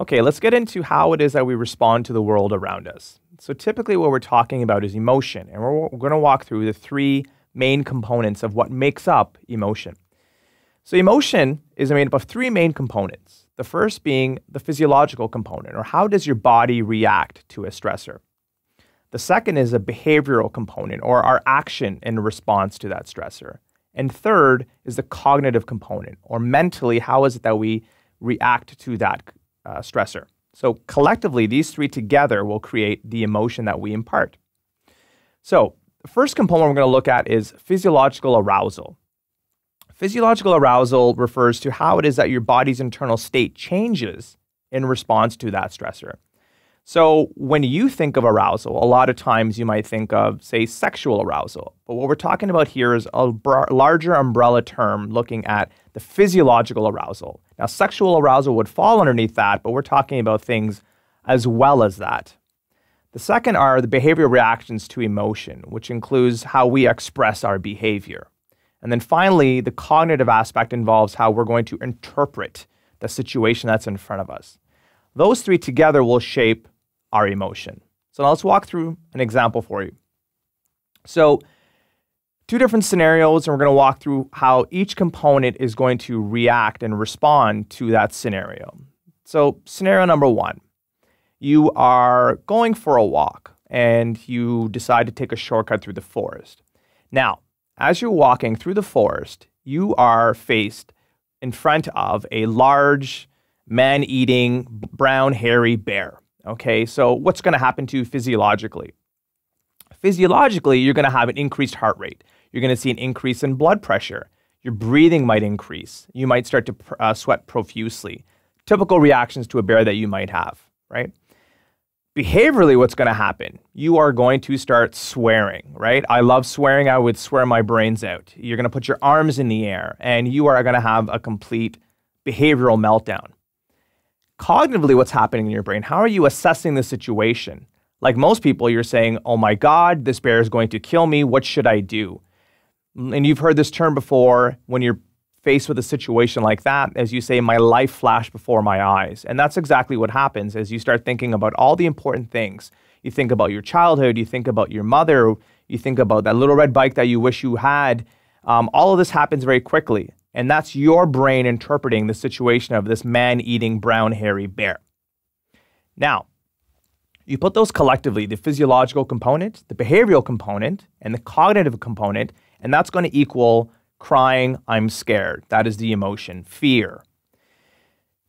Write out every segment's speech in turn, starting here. Okay, let's get into how it is that we respond to the world around us. So typically what we're talking about is emotion, and we're going to walk through the three main components of what makes up emotion. So emotion is made up of three main components. The first being the physiological component, or how does your body react to a stressor? The second is a behavioral component, or our action in response to that stressor. And third is the cognitive component, or mentally, how is it that we react to that stressor. So collectively, these three together will create the emotion that we impart. So the first component we're going to look at is physiological arousal. Physiological arousal refers to how it is that your body's internal state changes in response to that stressor. So when you think of arousal, a lot of times you might think of, say, sexual arousal. But what we're talking about here is a larger umbrella term looking at the physiological arousal. Now, sexual arousal would fall underneath that, but we're talking about things as well as that. The second are the behavioral reactions to emotion, which includes how we express our behavior. And then finally, the cognitive aspect involves how we're going to interpret the situation that's in front of us. Those three together will shape our emotion. So now let's walk through an example for you. So two different scenarios, and we're going to walk through how each component is going to react and respond to that scenario. So scenario number one, you are going for a walk and you decide to take a shortcut through the forest. Now, as you're walking through the forest, you are faced in front of a large man-eating, brown, hairy bear. Okay, so what's going to happen to you physiologically? Physiologically, you're going to have an increased heart rate. You're going to see an increase in blood pressure. Your breathing might increase. You might start to sweat profusely. Typical reactions to a bear that you might have, right? Behaviorally, what's going to happen? You are going to start swearing, right? I love swearing. I would swear my brains out. You're going to put your arms in the air, and you are going to have a complete behavioral meltdown. Cognitively, what's happening in your brain? How are you assessing the situation? Like most people, you're saying, oh my God, this bear is going to kill me. What should I do? And you've heard this term before when you're faced with a situation like that, as you say, my life flashed before my eyes. And that's exactly what happens as you start thinking about all the important things. You think about your childhood, you think about your mother, you think about that little red bike that you wish you had. All of this happens very quickly. And that's your brain interpreting the situation of this man-eating brown hairy bear. Now, you put those collectively, the physiological component, the behavioral component, and the cognitive component, and that's going to equal crying, I'm scared. That is the emotion, fear.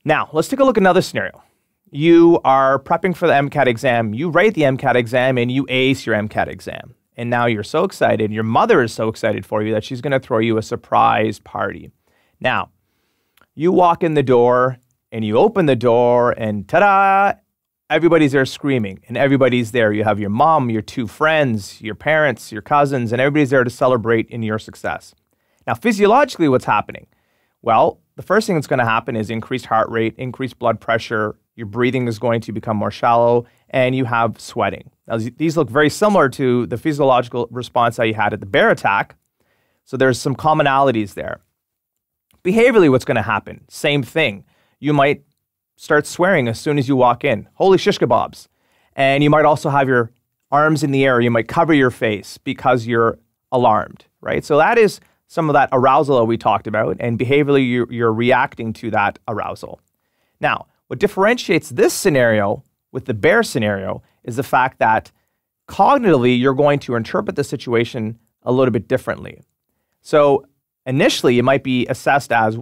Now, let's take a look at another scenario. You are prepping for the MCAT exam. You write the MCAT exam, and you ace your MCAT exam. And now you're so excited, your mother is so excited for you that she's going to throw you a surprise party. Now, you walk in the door and you open the door and ta-da, everybody's there screaming and everybody's there. You have your mom, your two friends, your parents, your cousins, and everybody's there to celebrate in your success. Now, physiologically, what's happening? Well, the first thing that's going to happen is increased heart rate, increased blood pressure, your breathing is going to become more shallow, and you have sweating. Now, these look very similar to the physiological response that you had at the bear attack. So there's some commonalities there. Behaviorally, what's going to happen? Same thing. You might start swearing as soon as you walk in. Holy shish kebabs. And you might also have your arms in the air. You might cover your face because you're alarmed, right? So that is some of that arousal that we talked about, and behaviorally, you're reacting to that arousal. Now, what differentiates this scenario with the bear scenario is the fact that cognitively, you're going to interpret the situation a little bit differently. So initially, it might be assessed as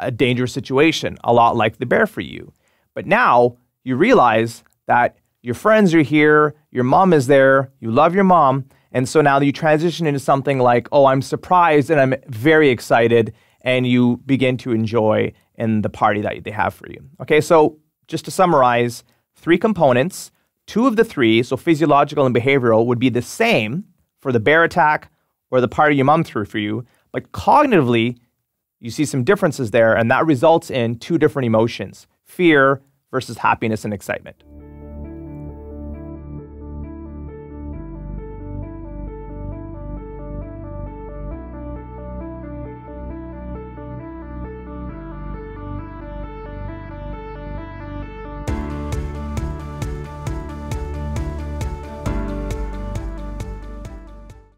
a dangerous situation, a lot like the bear for you. But now you realize that your friends are here, your mom is there, you love your mom, and so now you transition into something like, oh, I'm surprised and I'm very excited, and you begin to enjoy in the party that they have for you. Okay, so just to summarize, three components, two of the three, so physiological and behavioral, would be the same for the bear attack or the party your mom threw for you, but cognitively, you see some differences there, and that results in two different emotions, fear versus happiness and excitement.